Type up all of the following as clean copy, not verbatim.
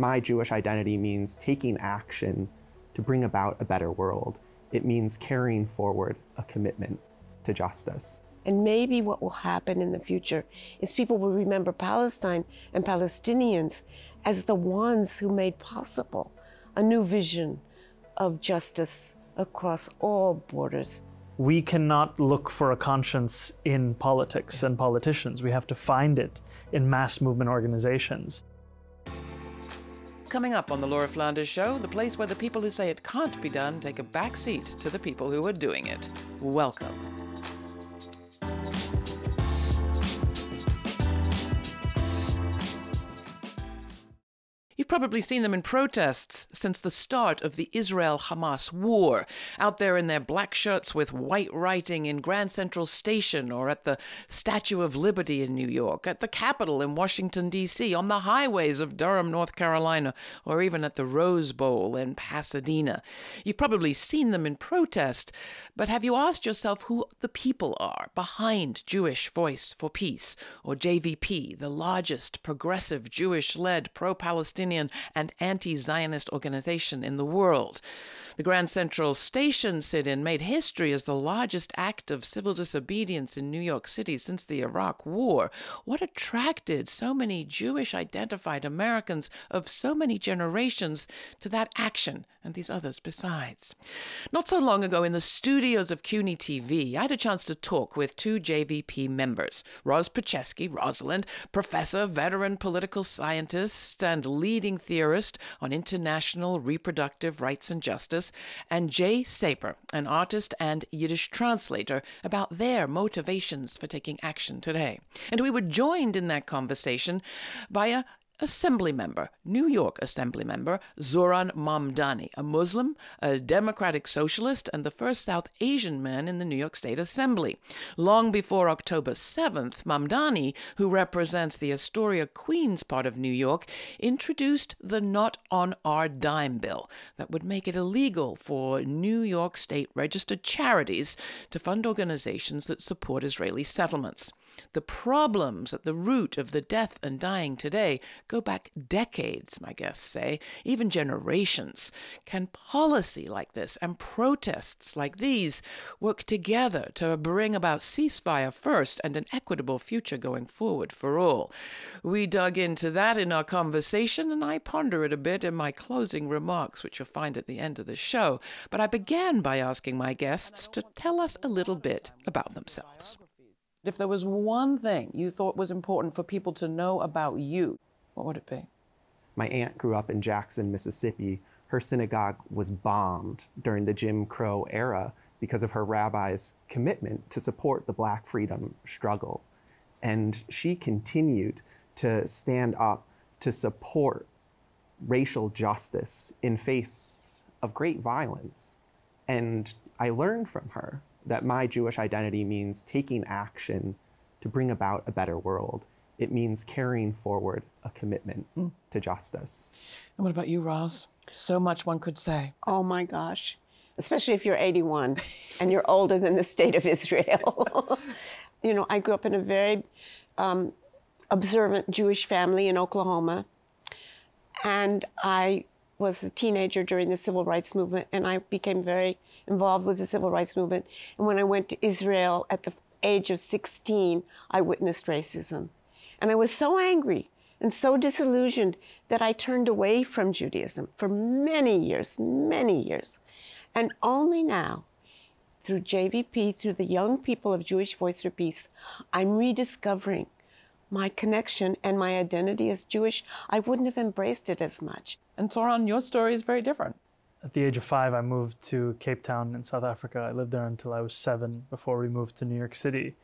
My Jewish identity means taking action to bring about a better world. It means carrying forward a commitment to justice. And maybe what will happen in the future is people will remember Palestine and Palestinians as the ones who made possible a new vision of justice across all borders. We cannot look for a conscience in politics and politicians. We have to find it in mass movement organizations. Coming up on The Laura Flanders Show, the place where the people who say it can't be done take a back seat to the people who are doing it. Welcome. You've probably seen them in protests since the start of the Israel-Hamas war, out there in their black shirts with white writing in Grand Central Station or at the Statue of Liberty in New York, at the Capitol in Washington, D.C., on the highways of Durham, North Carolina, or even at the Rose Bowl in Pasadena. You've probably seen them in protest, but have you asked yourself who the people are behind Jewish Voice for Peace, or JVP, the largest progressive Jewish-led pro-Palestinian and anti-Zionist organization in the world? The Grand Central Station sit-in made history as the largest act of civil disobedience in New York City since the Iraq War. What attracted so many Jewish-identified Americans of so many generations to that action and these others besides? Not so long ago, in the studios of CUNY TV, I had a chance to talk with two JVP members, Roz Petchesky, Rosalind, professor, veteran political scientist, and leading theorist on international reproductive rights and justice, and Jay Saper, an artist and Yiddish translator, about their motivations for taking action today. And we were joined in that conversation by an assembly member, New York assembly member, Zohran Mamdani, a Muslim, a democratic socialist, and the first South Asian man in the New York State Assembly. Long before October 7th, Mamdani, who represents the Astoria, Queens part of New York, introduced the Not On Our Dime bill that would make it illegal for New York State registered charities to fund organizations that support Israeli settlements. The problems at the root of the death and dying today go back decades, my guests say, even generations. Can policy like this and protests like these work together to bring about ceasefire first and an equitable future going forward for all? We dug into that in our conversation, and I ponder it a bit in my closing remarks, which you'll find at the end of the show. But I began by asking my guests to tell us a little bit about themselves. If there was one thing you thought was important for people to know about you, what would it be? My aunt grew up in Jackson, Mississippi. Her synagogue was bombed during the Jim Crow era because of her rabbi's commitment to support the Black freedom struggle. And she continued to stand up to support racial justice in face of great violence. And I learned from her that my Jewish identity means taking action to bring about a better world. It means carrying forward a commitment to justice. And what about you, Roz? So much one could say. Oh my gosh, especially if you're 81 and you're older than the state of Israel. You know, I grew up in a very observant Jewish family in Oklahoma. And I was a teenager during the civil rights movement, and I became very involved with the civil rights movement. And when I went to Israel at the age of 16, I witnessed racism. And I was so angry and so disillusioned that I turned away from Judaism for many years. And only now, through JVP, through the young people of Jewish Voice for Peace, I'm rediscovering my connection and my identity as Jewish. I wouldn't have embraced it as much. And Zohran, your story is very different. At the age of 5, I moved to Cape Town in South Africa. I lived there until I was 7 before we moved to New York City.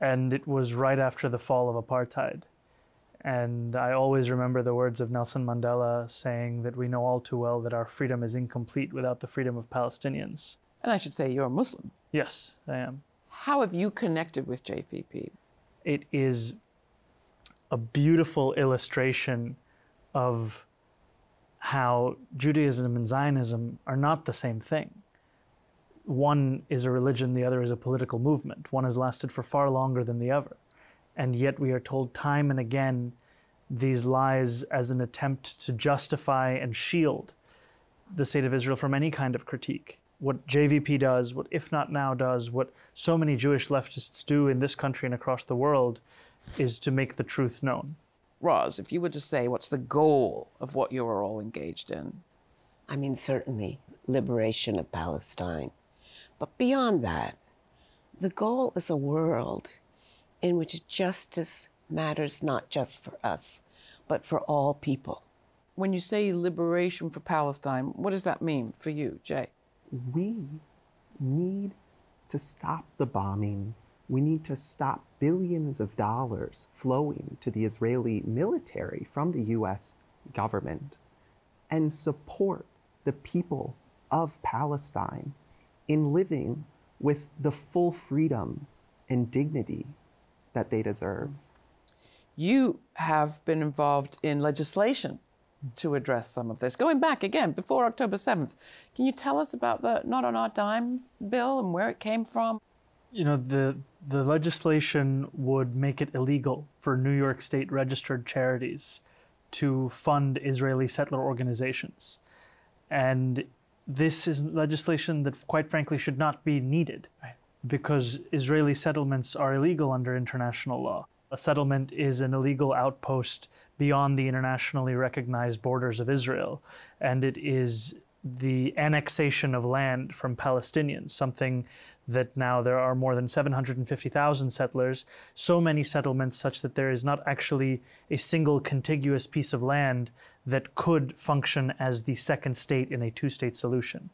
And it was right after the fall of apartheid. And I always remember the words of Nelson Mandela saying that we know all too well that our freedom is incomplete without the freedom of Palestinians. And I should say you're a Muslim. Yes, I am. How have you connected with JVP? It is a beautiful illustration of how Judaism and Zionism are not the same thing. One is a religion, the other is a political movement. One has lasted for far longer than the other. And yet we are told time and again these lies as an attempt to justify and shield the state of Israel from any kind of critique. What JVP does, what If Not Now does, what so many Jewish leftists do in this country and across the world is to make the truth known. Roz, if you were to say what's the goal of what you are all engaged in? I mean, certainly liberation of Palestine. But beyond that, the goal is a world in which justice matters not just for us, but for all people. When you say liberation for Palestine, what does that mean for you, Jay? We need to stop the bombing. We need to stop billions of dollars flowing to the Israeli military from the U.S. government and support the people of Palestine in living with the full freedom and dignity that they deserve. You have been involved in legislation to address some of this. Going back again, before October 7th, can you tell us about the Not On Our Dime bill and where it came from? You know, the legislation would make it illegal for New York State registered charities to fund Israeli settler organizations. And this is legislation that, quite frankly, should not be needed, right? Because Israeli settlements are illegal under international law. A settlement is an illegal outpost beyond the internationally recognized borders of Israel, and it is the annexation of land from Palestinians, something that now there are more than 750,000 settlers, so many settlements such that there is not actually a single contiguous piece of land that could function as the second state in a two-state solution.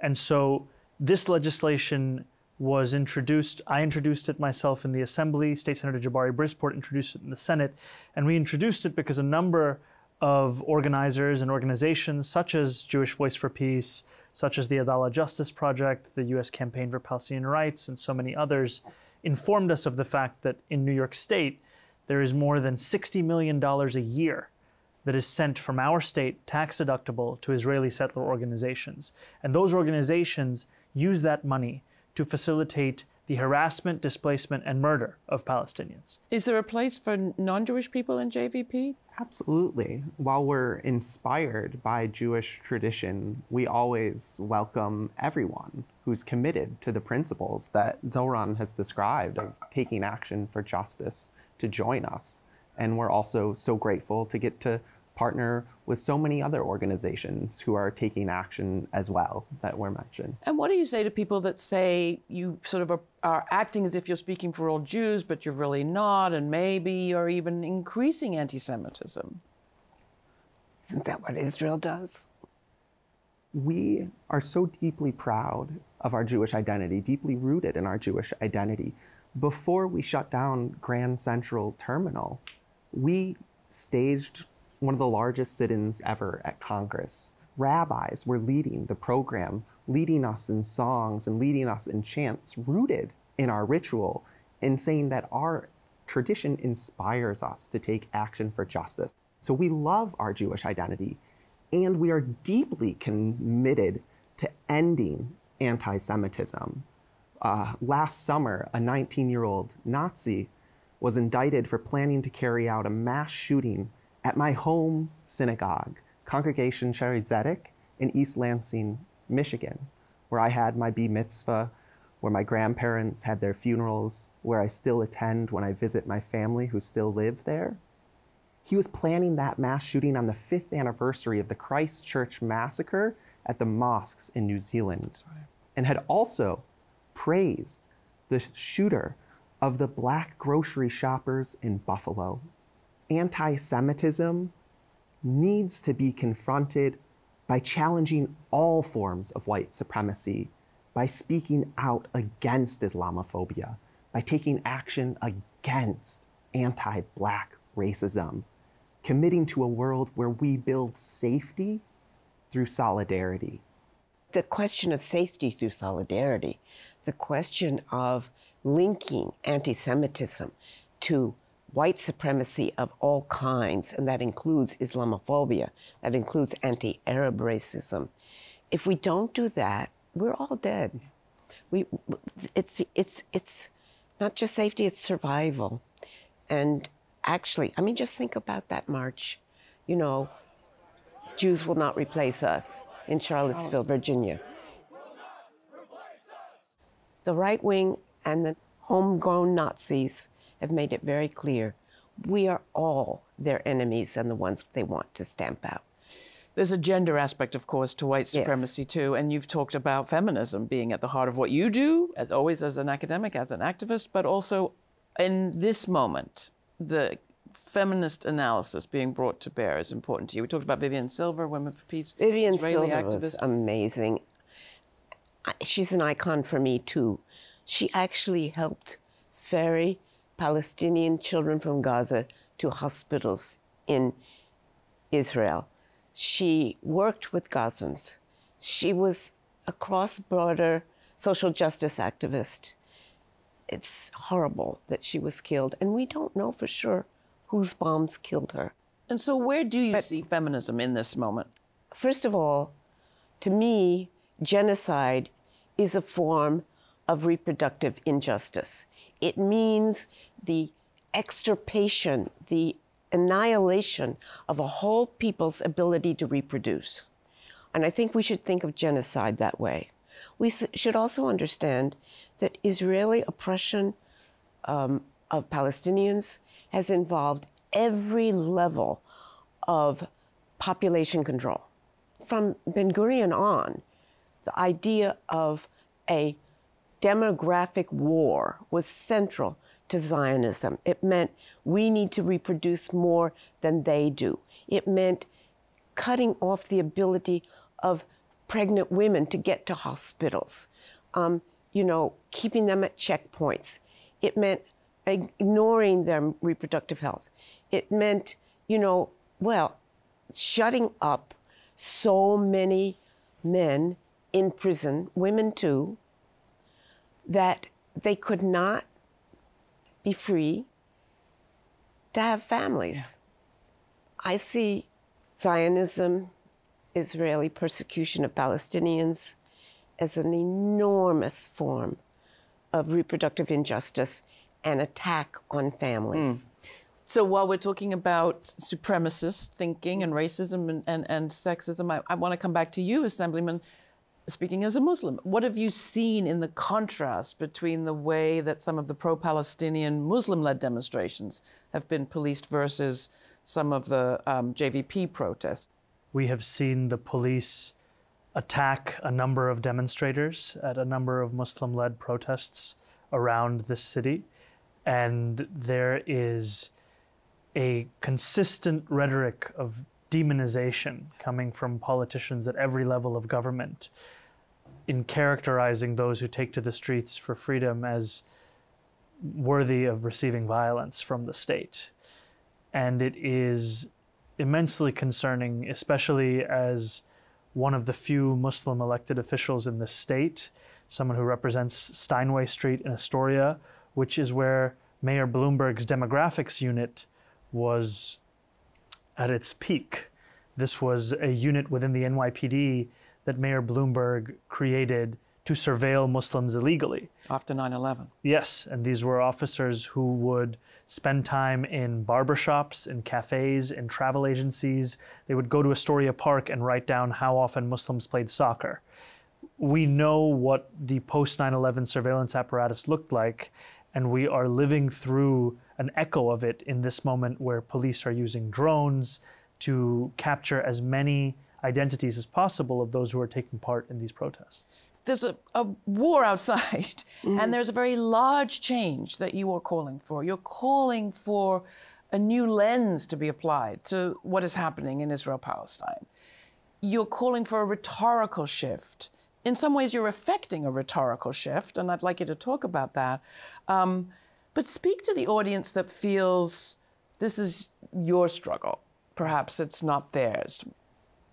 And so this legislation was introduced. I introduced it myself in the Assembly. State Senator Jabari Brisport introduced it in the Senate. And we introduced it because a number of organizers and organizations, such as Jewish Voice for Peace, such as the Adalah Justice Project, the U.S. Campaign for Palestinian Rights, and so many others, informed us of the fact that in New York State, there is more than $60 million a year that is sent from our state, tax-deductible, to Israeli settler organizations. And those organizations use that money to facilitate the harassment, displacement, and murder of Palestinians. Is there a place for non-Jewish people in JVP? Absolutely. While we're inspired by Jewish tradition, we always welcome everyone who's committed to the principles that Zohran has described of taking action for justice to join us. And we're also so grateful to get to partner with so many other organizations who are taking action as well that were mentioned. And what do you say to people that say you sort of are acting as if you're speaking for all Jews, but you're really not, and maybe you're even increasing anti-Semitism? Isn't that what Israel does? We are so deeply proud of our Jewish identity, deeply rooted in our Jewish identity. Before we shut down Grand Central Terminal, we staged one of the largest sit-ins ever at Congress. Rabbis were leading the program, leading us in songs and leading us in chants, rooted in our ritual, and saying that our tradition inspires us to take action for justice. So we love our Jewish identity, and we are deeply committed to ending anti-Semitism. Last summer, a 19-year-old Nazi was indicted for planning to carry out a mass shooting at my home synagogue, Congregation Shari Zedek in East Lansing, Michigan, where I had my bar mitzvah, where my grandparents had their funerals, where I still attend when I visit my family who still live there. He was planning that mass shooting on the 5th anniversary of the Christchurch massacre at the mosques in New Zealand, and had also praised the shooter of the black grocery shoppers in Buffalo. Anti-Semitism needs to be confronted by challenging all forms of white supremacy, by speaking out against Islamophobia, by taking action against anti-Black racism, committing to a world where we build safety through solidarity. The question of safety through solidarity, the question of linking anti-Semitism to white supremacy of all kinds, and that includes Islamophobia, that includes anti-Arab racism. If we don't do that, we're all dead. It's not just safety, it's survival. And actually, I mean, just think about that march. You know, Jews will not replace us in Charlottesville, Virginia. The right wing and the homegrown Nazis have made it very clear. We are all their enemies and the ones they want to stamp out. There's a gender aspect, of course, to white supremacy, too. And you've talked about feminism being at the heart of what you do, as always, as an academic, as an activist, but also in this moment, the feminist analysis being brought to bear is important to you. We talked about Vivian Silver, Women for Peace, Vivian Israeli Silver activist. Was amazing. She's an icon for me, too. She actually helped ferry Palestinian children from Gaza to hospitals in Israel. She worked with Gazans. She was a cross-border social justice activist. It's horrible that she was killed, and we don't know for sure whose bombs killed her. And so where do you see feminism in this moment? First of all, to me, genocide is a form of reproductive injustice. It means the extirpation, the annihilation of a whole people's ability to reproduce. And I think we should think of genocide that way. We should also understand that Israeli oppression of Palestinians has involved every level of population control. From Ben-Gurion on, the idea of a demographic war was central to Zionism. It meant we need to reproduce more than they do. It meant cutting off the ability of pregnant women to get to hospitals, you know, keeping them at checkpoints. It meant ignoring their reproductive health. It meant, you know, well, shutting up so many men in prison, women too, that they could not be free to have families. Yeah. I see Zionism, Israeli persecution of Palestinians as an enormous form of reproductive injustice and attack on families. Mm. So while we're talking about supremacist thinking and racism and sexism, I want to come back to you, Assemblyman. Speaking as a Muslim, what have you seen in the contrast between the way that some of the pro-Palestinian Muslim-led demonstrations have been policed versus some of the JVP protests? We have seen the police attack a number of demonstrators at a number of Muslim-led protests around this city. And there is a consistent rhetoric of demonization coming from politicians at every level of government in characterizing those who take to the streets for freedom as worthy of receiving violence from the state. And it is immensely concerning, especially as one of the few Muslim elected officials in this state, someone who represents Steinway Street in Astoria, which is where Mayor Bloomberg's demographics unit was at its peak. This was a unit within the NYPD that Mayor Bloomberg created to surveil Muslims illegally. After 9/11. Yes, and these were officers who would spend time in barbershops, in cafes, in travel agencies. They would go to Astoria Park and write down how often Muslims played soccer. We know what the post 9/11 surveillance apparatus looked like, and we are living through an echo of it in this moment where police are using drones to capture as many identities as possible of those who are taking part in these protests. There's a war outside, and there's a very large change that you are calling for. You're calling for a new lens to be applied to what is happening in Israel-Palestine. You're calling for a rhetorical shift. In some ways, you're effecting a rhetorical shift, and I'd like you to talk about that. But speak to the audience that feels this is your struggle. Perhaps it's not theirs.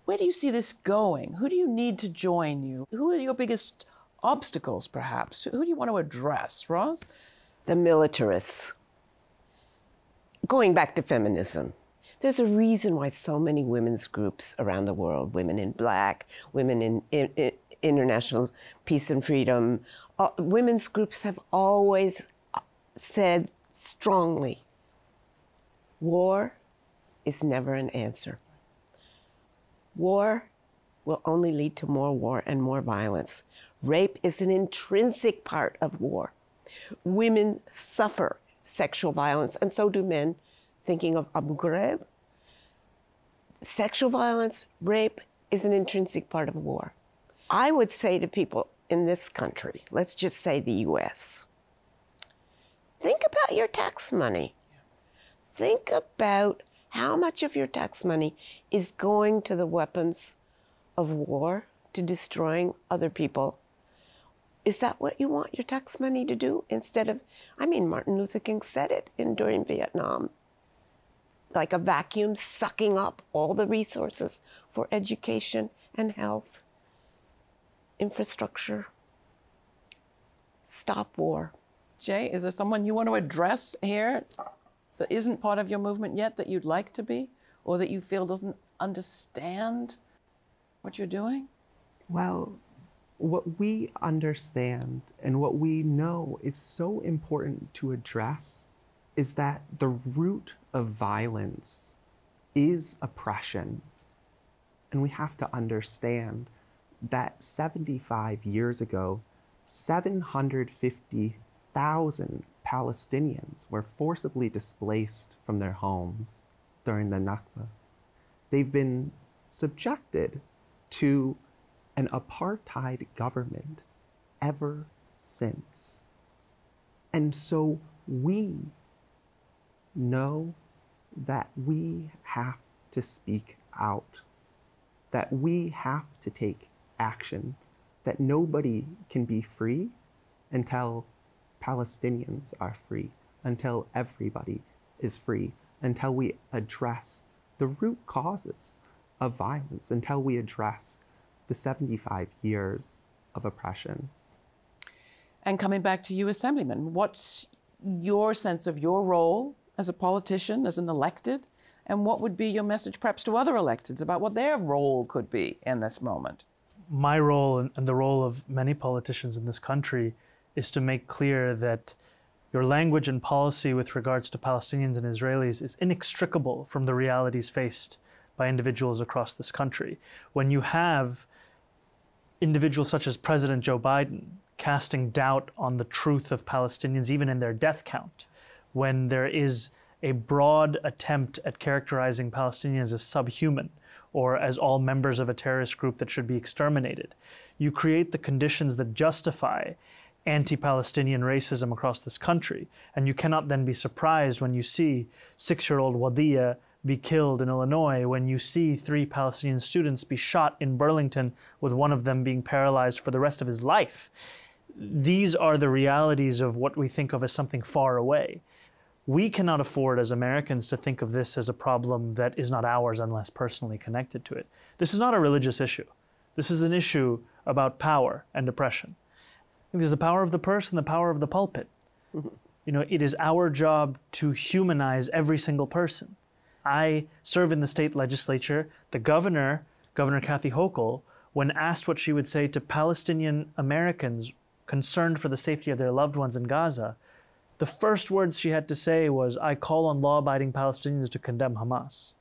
Where do you see this going? Who do you need to join you? Who are your biggest obstacles, perhaps? Who do you want to address, Roz? The militarists. Going back to feminism, there's a reason why so many women's groups around the world, women in black, women in international peace and freedom, women's groups have always said strongly, War is never an answer. War will only lead to more war and more violence. Rape is an intrinsic part of war. Women suffer sexual violence, and so do men. Thinking of Abu Ghraib, sexual violence, rape is an intrinsic part of war. I would say to people in this country, let's just say the U.S., think about your tax money. Think about how much of your tax money is going to the weapons of war, to destroying other people. Is that what you want your tax money to do? Instead of, I mean, Martin Luther King said it during Vietnam, like a vacuum sucking up all the resources for education and health, infrastructure. Stop war. Jay, is there someone you want to address here that isn't part of your movement yet that you'd like to be, or that you feel doesn't understand what you're doing? Well, what we understand and what we know is so important to address is that the root of violence is oppression. And we have to understand that 75 years ago, 750,000 Palestinians were forcibly displaced from their homes during the Nakba. They've been subjected to an apartheid government ever since. And so we know that we have to speak out, that we have to take action, that nobody can be free until Palestinians are free, until everybody is free, until we address the root causes of violence, until we address the 75 years of oppression. And coming back to you, Assemblyman, what's your sense of your role as a politician, as an elected, and what would be your message perhaps to other electeds about what their role could be in this moment? My role and the role of many politicians in this country is to make clear that your language and policy with regards to Palestinians and Israelis is inextricable from the realities faced by individuals across this country. When you have individuals such as President Joe Biden casting doubt on the truth of Palestinians, even in their death count, when there is a broad attempt at characterizing Palestinians as subhuman or as all members of a terrorist group that should be exterminated, you create the conditions that justify anti-Palestinian racism across this country. And you cannot then be surprised when you see six-year-old Wadiya be killed in Illinois, when you see three Palestinian students be shot in Burlington, with one of them being paralyzed for the rest of his life. These are the realities of what we think of as something far away. We cannot afford as Americans to think of this as a problem that is not ours unless personally connected to it. This is not a religious issue. This is an issue about power and oppression. There's the power of the purse and the power of the pulpit. Mm-hmm. You know, it is our job to humanize every single person. I serve in the state legislature. The governor, Governor Kathy Hochul, when asked what she would say to Palestinian Americans concerned for the safety of their loved ones in Gaza, the first words she had to say was, I call on law-abiding Palestinians to condemn Hamas.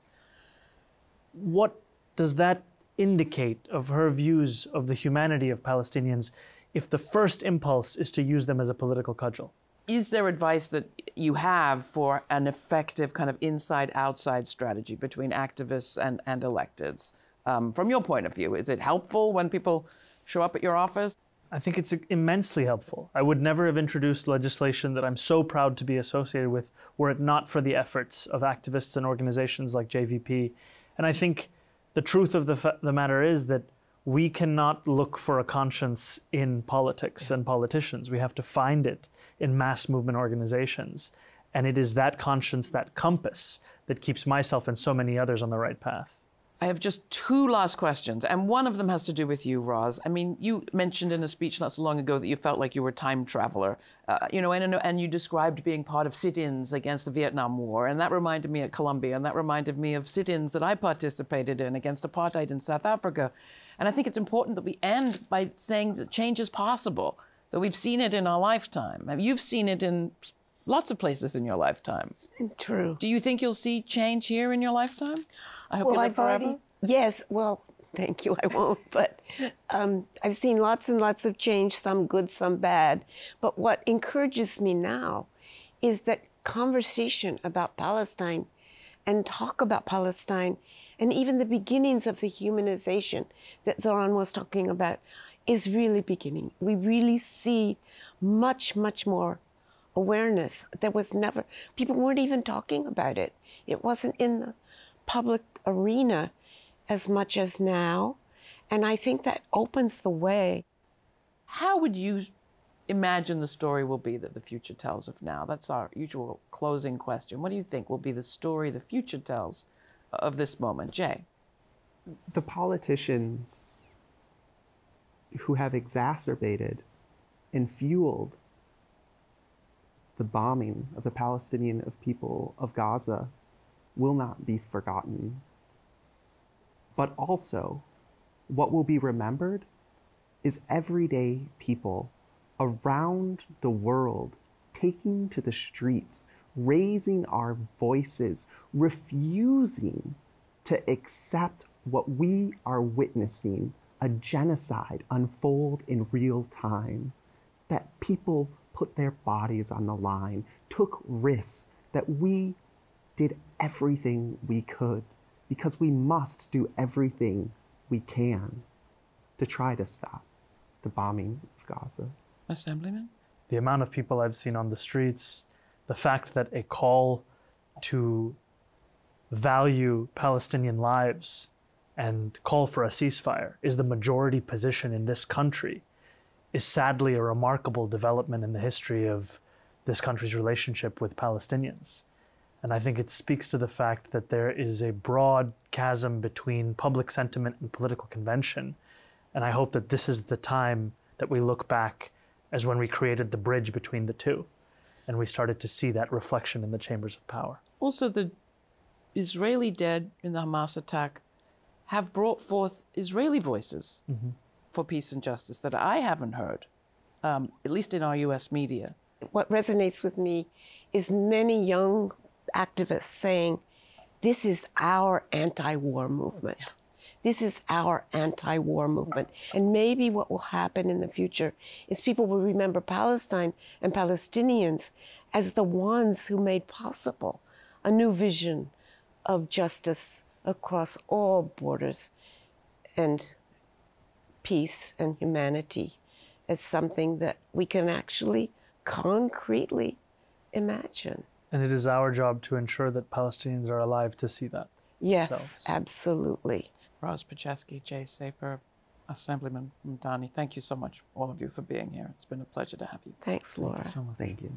What does that indicate of her views of the humanity of Palestinians if the first impulse is to use them as a political cudgel? Is there advice that you have for an effective kind of inside-outside strategy between activists and electeds? From your point of view, is it helpful when people show up at your office? I think it's immensely helpful. I would never have introduced legislation that I'm so proud to be associated with were it not for the efforts of activists and organizations like JVP. And I think the truth of the matter is that we cannot look for a conscience in politics and politicians. We have to find it in mass movement organizations. And it is that conscience, that compass, that keeps myself and so many others on the right path. I have just two last questions, and one of them has to do with you, Roz. I mean, you mentioned in a speech not so long ago that you felt like you were a time traveler, you know, and you described being part of sit-ins against the Vietnam War, and that reminded me of Colombia, and that reminded me of sit-ins that I participated in against apartheid in South Africa. And I think it's important that we end by saying that change is possible, that we've seen it in our lifetime. You've seen it in lots of places in your lifetime. True. Do you think you'll see change here in your lifetime? I hope you live forever. Yes, well, thank you, I won't. But I've seen lots and lots of change, some good, some bad. But what encourages me now is that conversation about Palestine and talk about Palestine and even the beginnings of the humanization that Zohran was talking about is really beginning. We really see much, much more awareness. There was never, people weren't even talking about it. It wasn't in the public arena as much as now. And I think that opens the way. How would you imagine the story will be that the future tells of now? That's our usual closing question. What do you think will be the story the future tells of this moment? Jay? The politicians who have exacerbated and fueled the bombing of the Palestinian people of Gaza will not be forgotten. But also, what will be remembered is everyday people around the world taking to the streets, raising our voices, refusing to accept what we are witnessing, a genocide unfold in real time, that people put their bodies on the line, took risks, that we did everything we could, because we must do everything we can to try to stop the bombing of Gaza. Assemblyman? The amount of people I've seen on the streets, the fact that a call to value Palestinian lives and call for a ceasefire is the majority position in this country is sadly a remarkable development in the history of this country's relationship with Palestinians. And I think it speaks to the fact that there is a broad chasm between public sentiment and political convention. And I hope that this is the time that we look back as when we created the bridge between the two. And we started to see that reflection in the chambers of power. Also, the Israeli dead in the Hamas attack have brought forth Israeli voices for peace and justice that I haven't heard, at least in our US media. What resonates with me is many young activists saying, this is our anti-war movement. Yeah. This is our anti-war movement. And maybe what will happen in the future is people will remember Palestine and Palestinians as the ones who made possible a new vision of justice across all borders and peace and humanity as something that we can actually concretely imagine. And it is our job to ensure that Palestinians are alive to see that. Yes, absolutely. Roz Petchesky, Jay Saper, Assemblyman Mamdani, thank you so much, all of you, for being here. It's been a pleasure to have you. Thanks, Laura. Thank you so much. Thank you.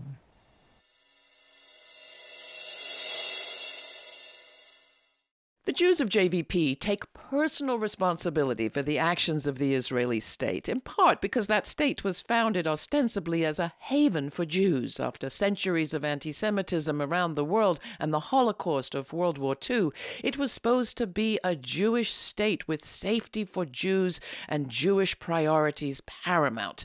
The Jews of JVP take personal responsibility for the actions of the Israeli state, in part because that state was founded ostensibly as a haven for Jews after centuries of anti-Semitism around the world and the Holocaust of World War II. It was supposed to be a Jewish state with safety for Jews and Jewish priorities paramount.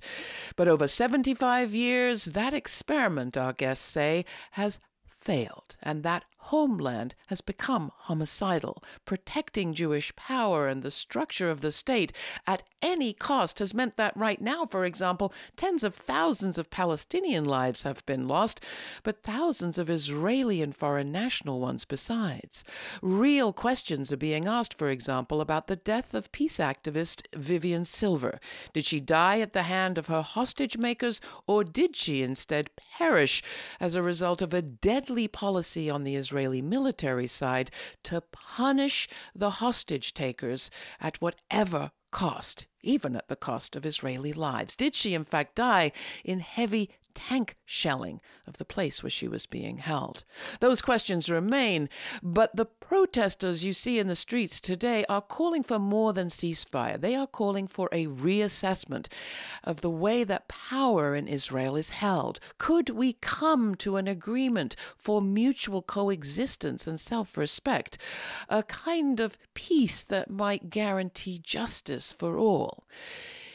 But over 75 years, that experiment, our guests say, has failed, and that homeland has become homicidal. Protecting Jewish power and the structure of the state at any cost has meant that right now, for example, tens of thousands of Palestinian lives have been lost, but thousands of Israeli and foreign national ones besides. Real questions are being asked, for example, about the death of peace activist Vivian Silver. Did she die at the hand of her hostage makers, or did she instead perish as a result of a deadly policy on the Israeli military side to punish the hostage takers at whatever cost, even at the cost of Israeli lives? Did she, in fact, die in heavy tank shelling of the place where she was being held? Those questions remain, but the protesters you see in the streets today are calling for more than ceasefire. They are calling for a reassessment of the way that power in Israel is held. Could we come to an agreement for mutual coexistence and self-respect, a kind of peace that might guarantee justice for all?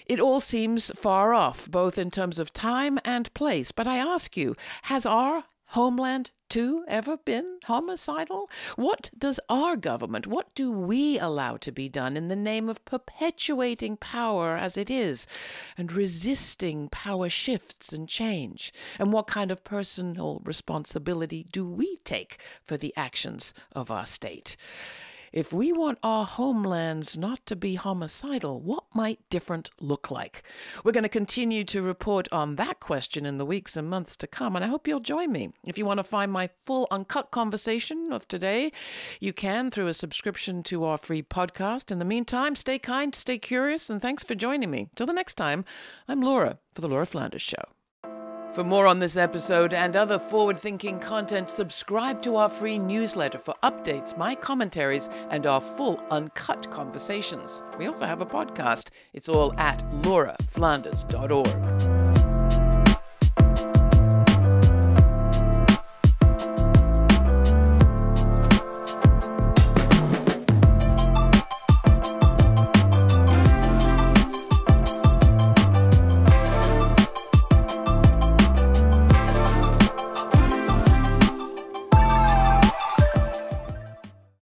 It all seems far off, both in terms of time and place, but I ask you, has our homeland too ever been homicidal? What does our government, what do we allow to be done in the name of perpetuating power as it is and resisting power shifts and change? And what kind of personal responsibility do we take for the actions of our state? If we want our homelands not to be homicidal, what might different look like? We're going to continue to report on that question in the weeks and months to come, and I hope you'll join me. If you want to find my full uncut conversation of today, you can through a subscription to our free podcast. In the meantime, stay kind, stay curious, and thanks for joining me. Till the next time, I'm Laura for The Laura Flanders Show. For more on this episode and other forward-thinking content, subscribe to our free newsletter for updates, my commentaries, and our full uncut conversations. We also have a podcast. It's all at lauraflanders.org.